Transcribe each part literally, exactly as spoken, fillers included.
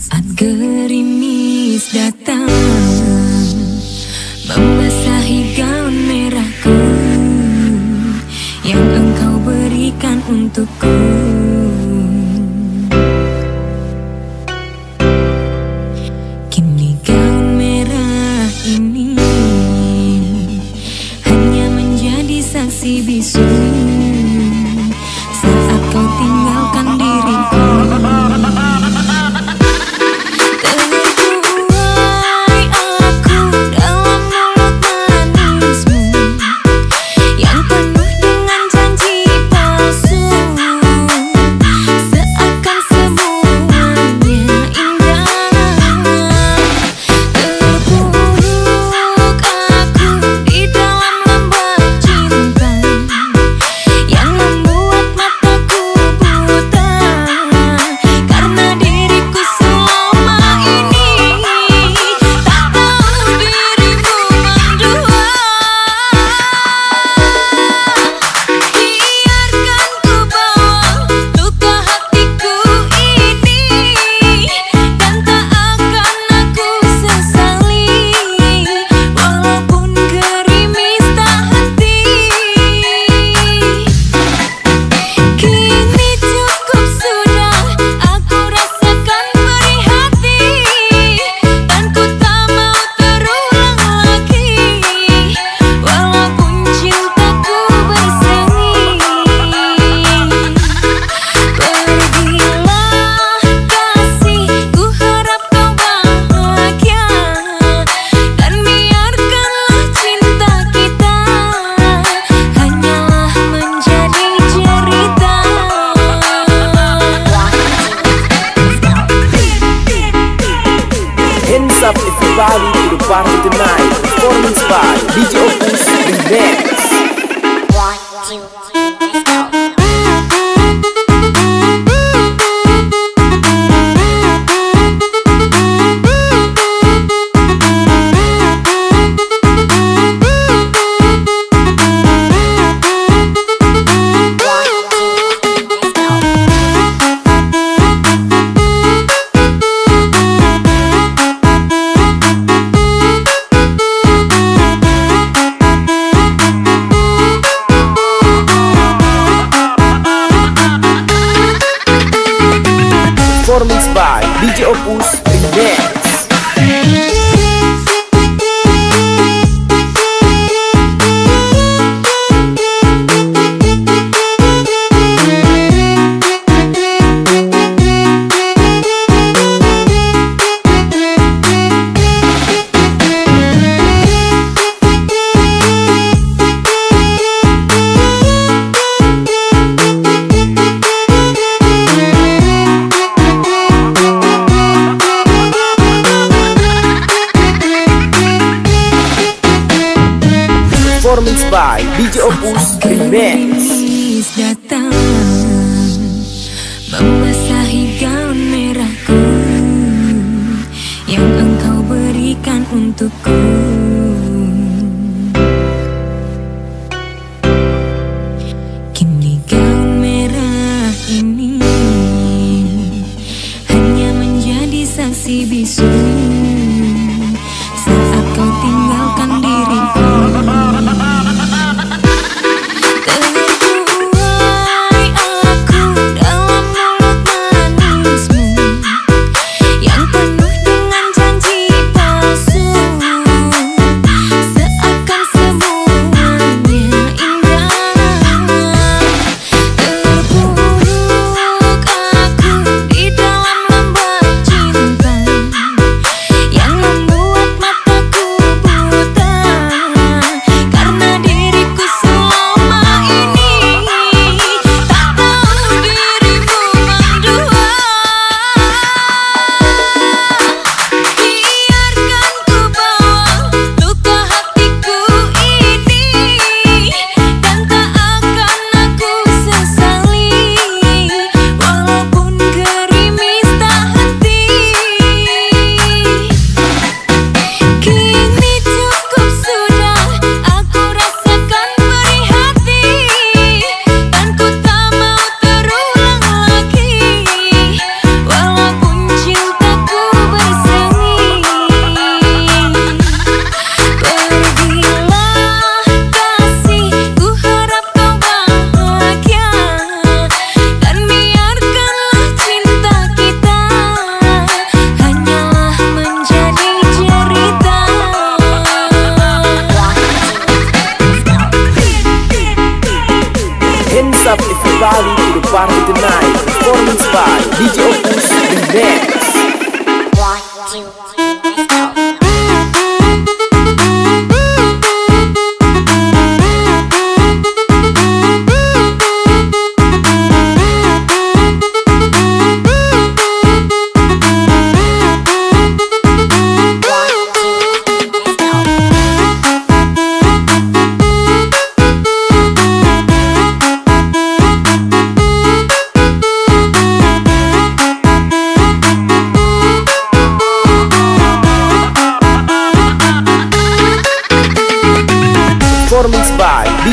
Saat gerimis datang membasahi gaun merahku yang engkau berikan untukku. Kini gaun merah ini hanya menjadi saksi bisu saat kau tinggalkan diriku. Everybody to the party tonight, performance by D J Opus The Dance. One, two, three, let's go. Performance by D J Opus The Dance. Performance by D J Opus The Dance. Saat datang membasahi gaun merahku yang engkau berikan untukku. Kini gaun merah ini hanya menjadi saksi bisu saat kau tinggalkan diriku.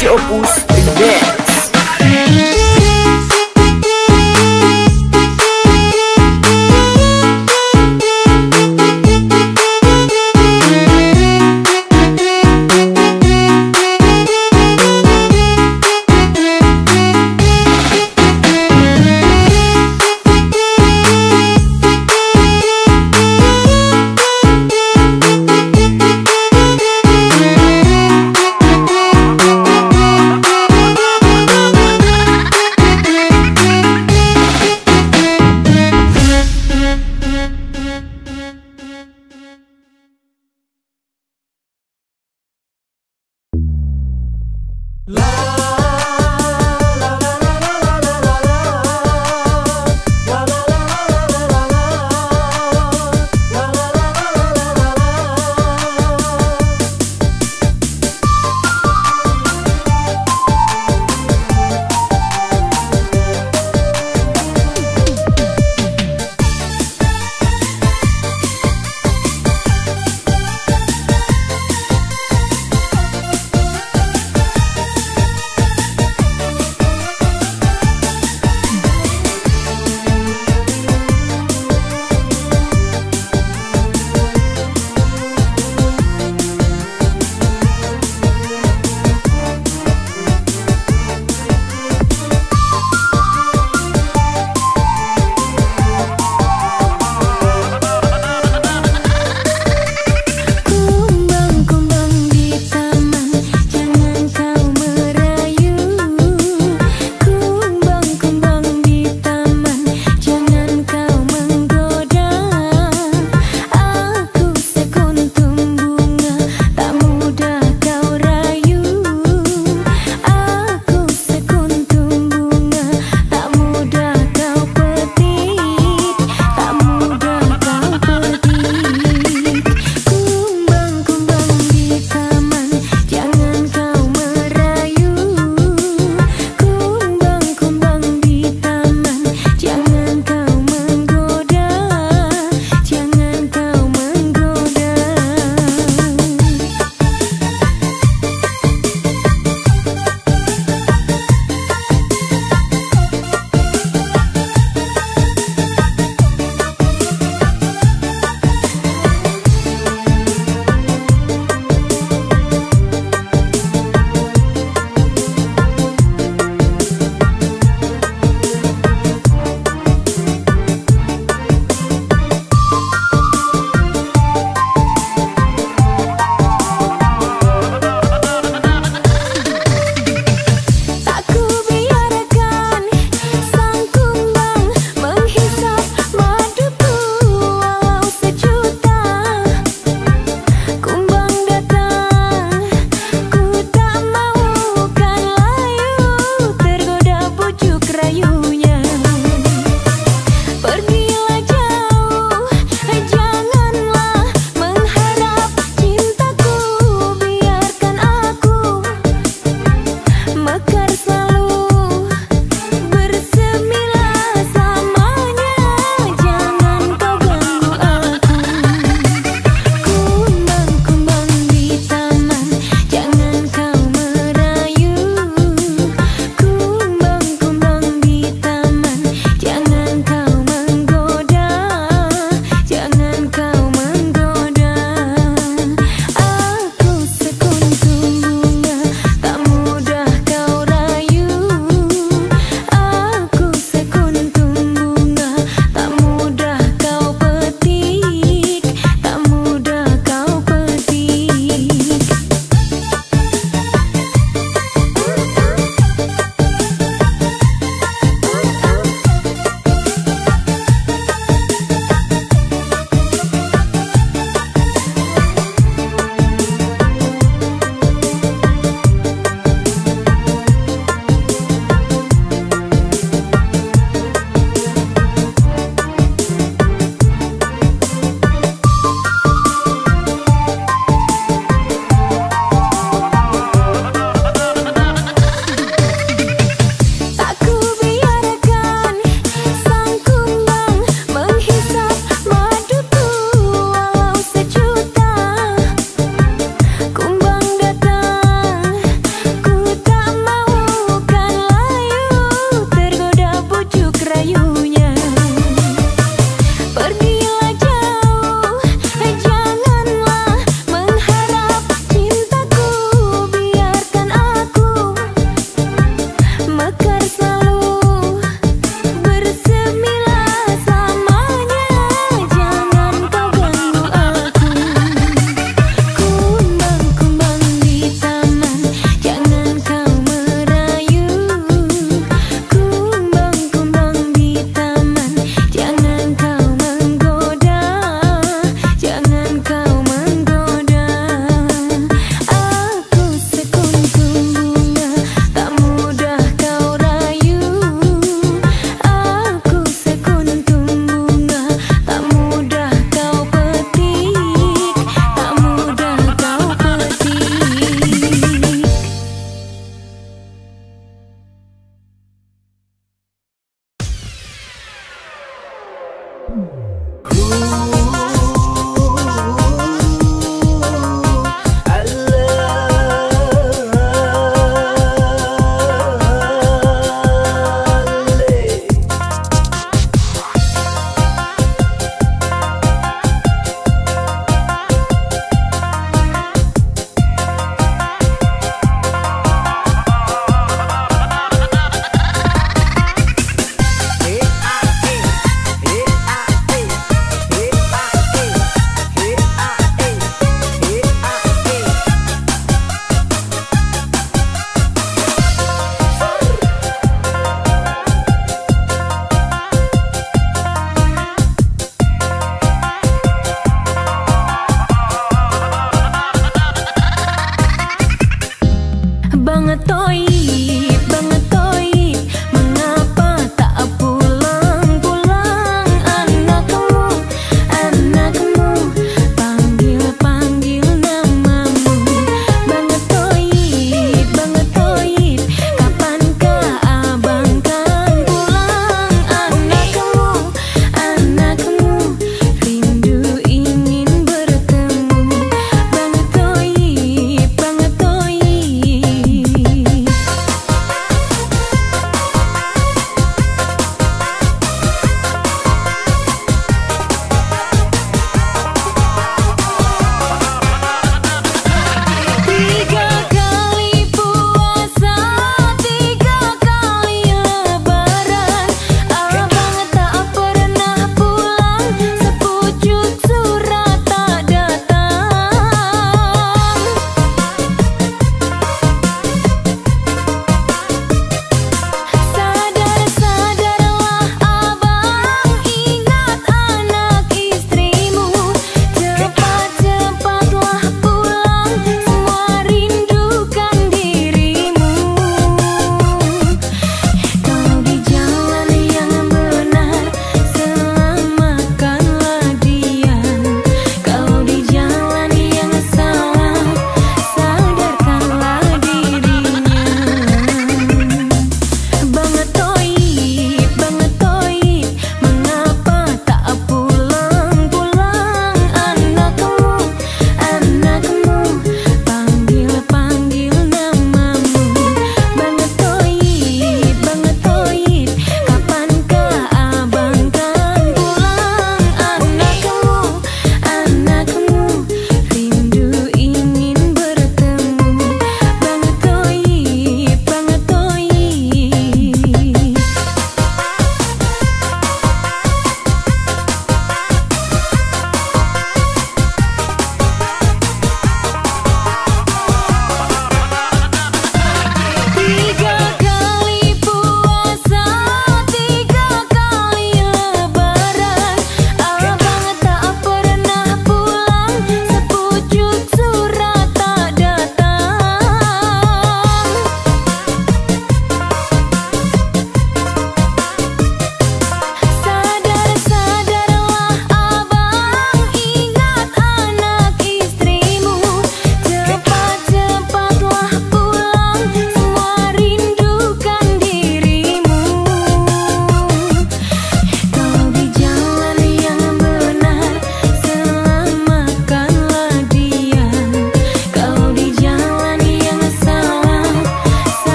D J Opus Dance.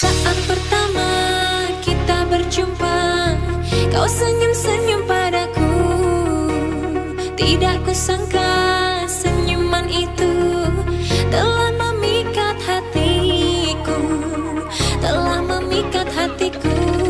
Saat pertama kita berjumpa, kau senyum-senyum padaku. Tidak kusangka senyuman itu telah memikat hatiku, telah memikat hatiku. Thank you.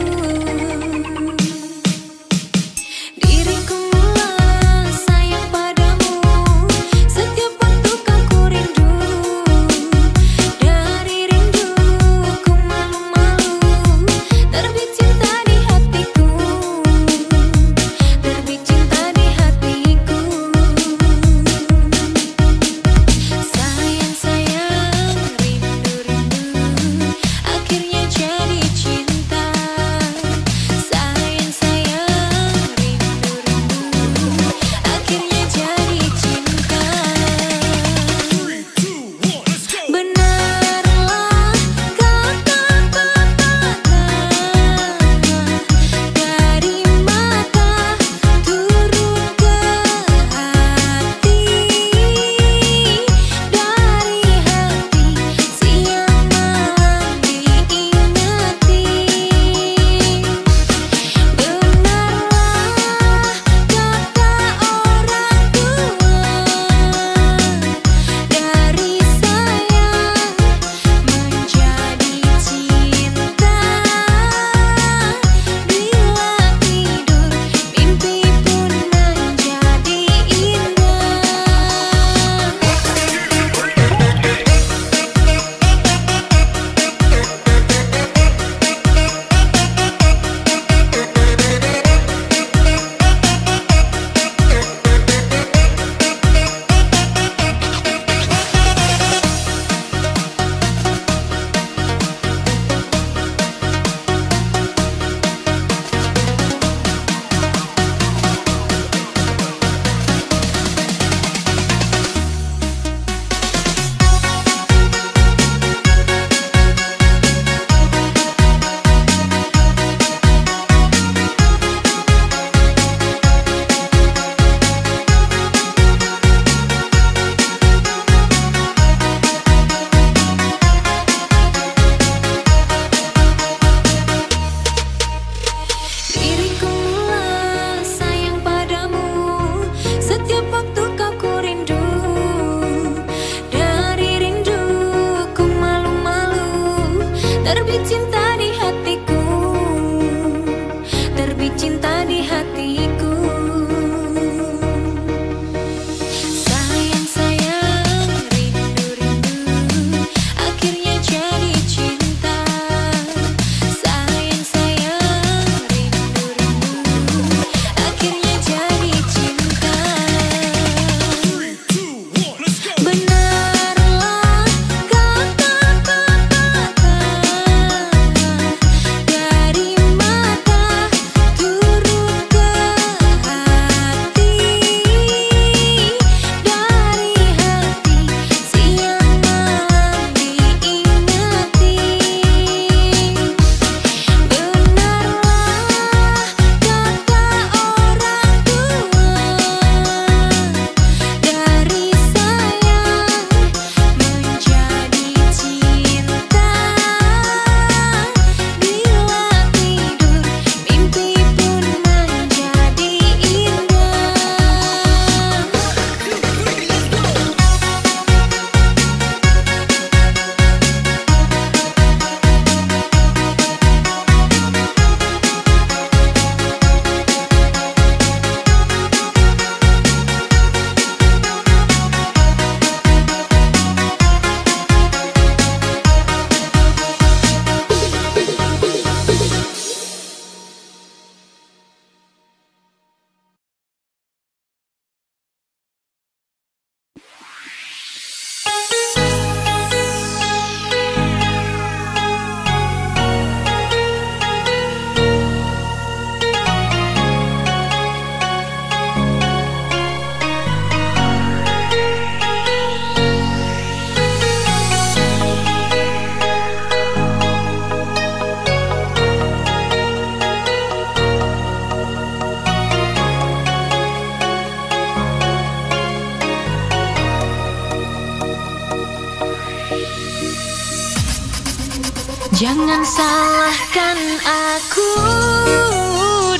Jangan salahkan aku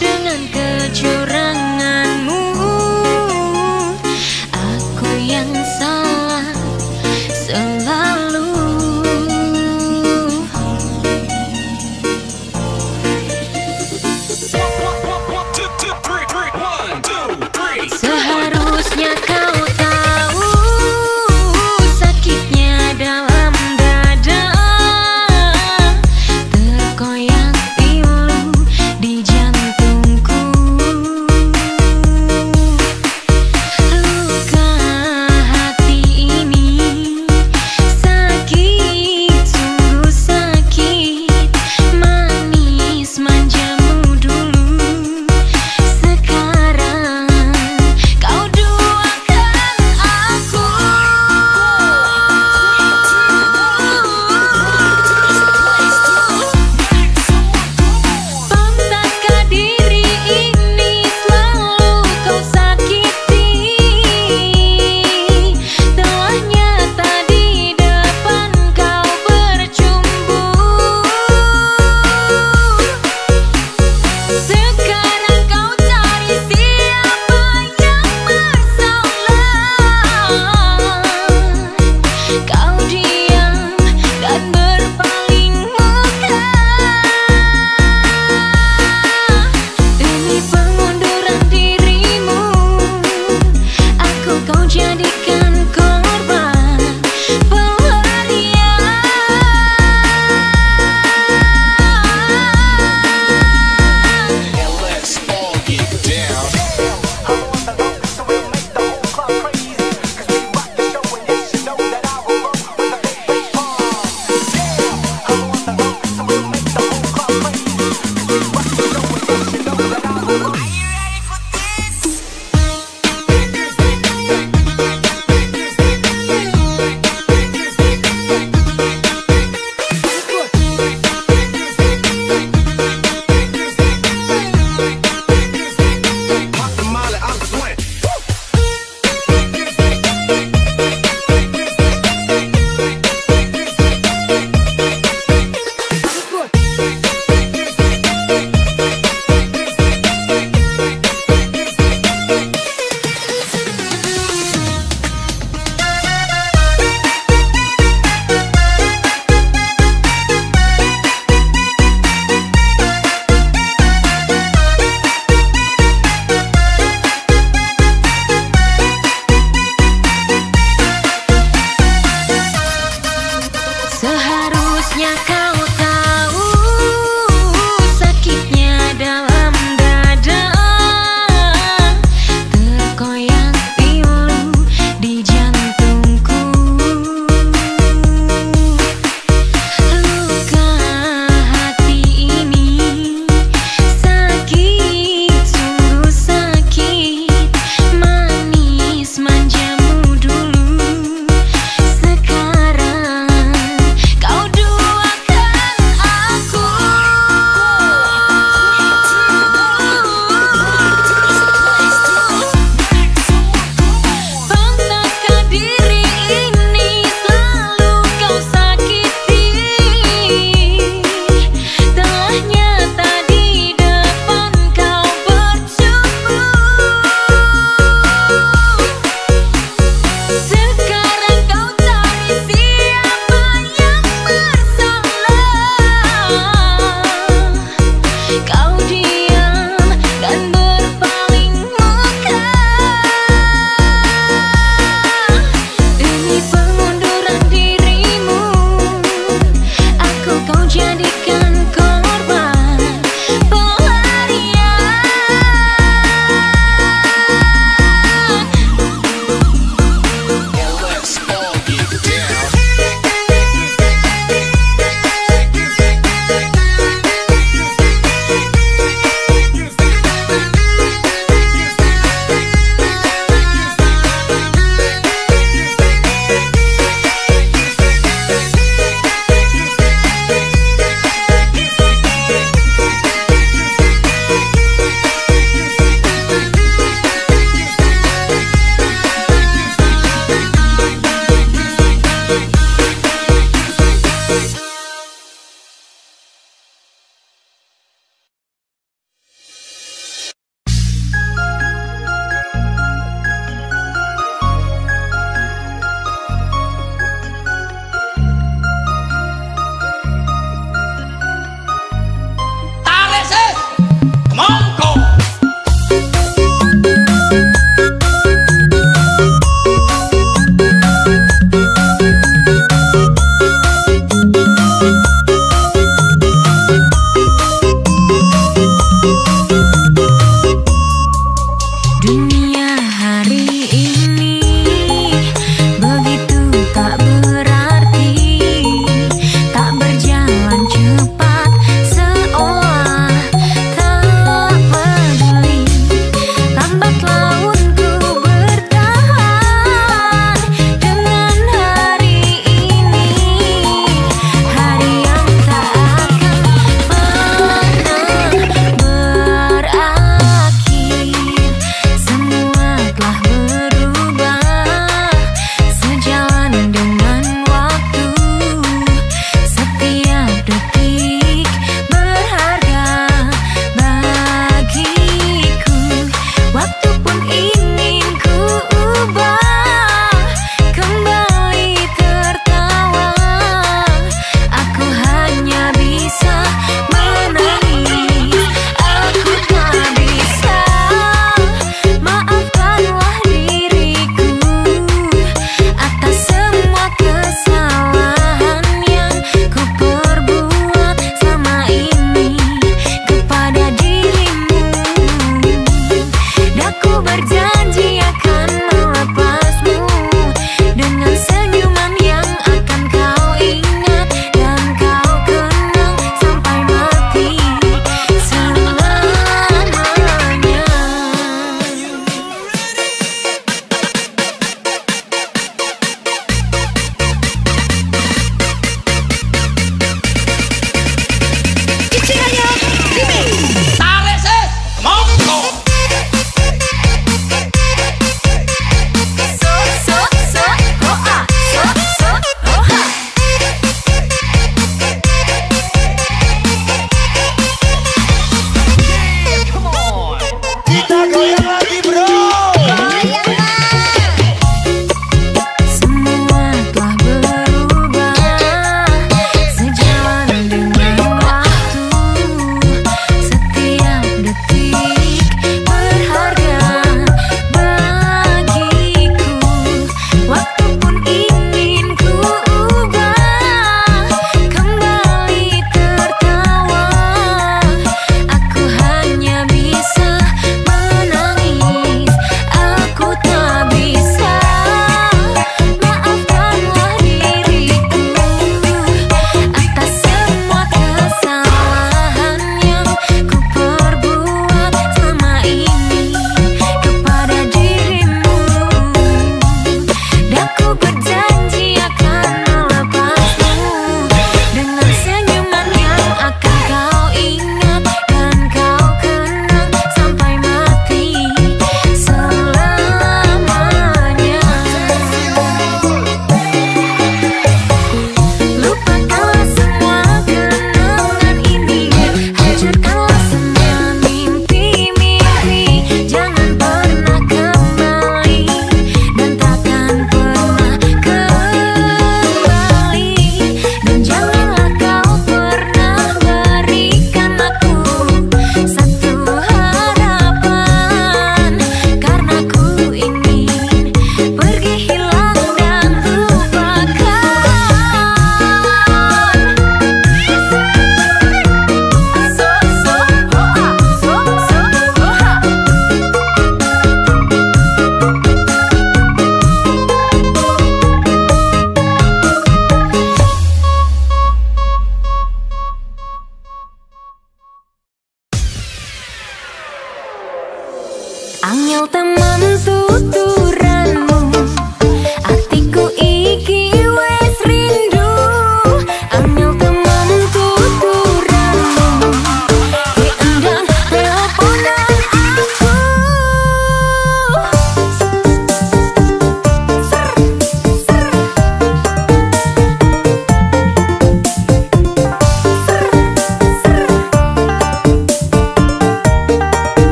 dengan kecuranganmu. Aku yang salah selalu. Seharusnya kau tahu sakitnya dalam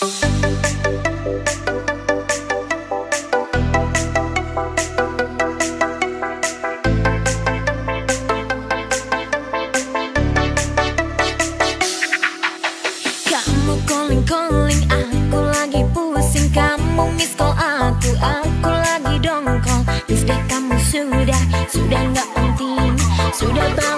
Sudah, kamu sudah, sudah nggak penting, sudah.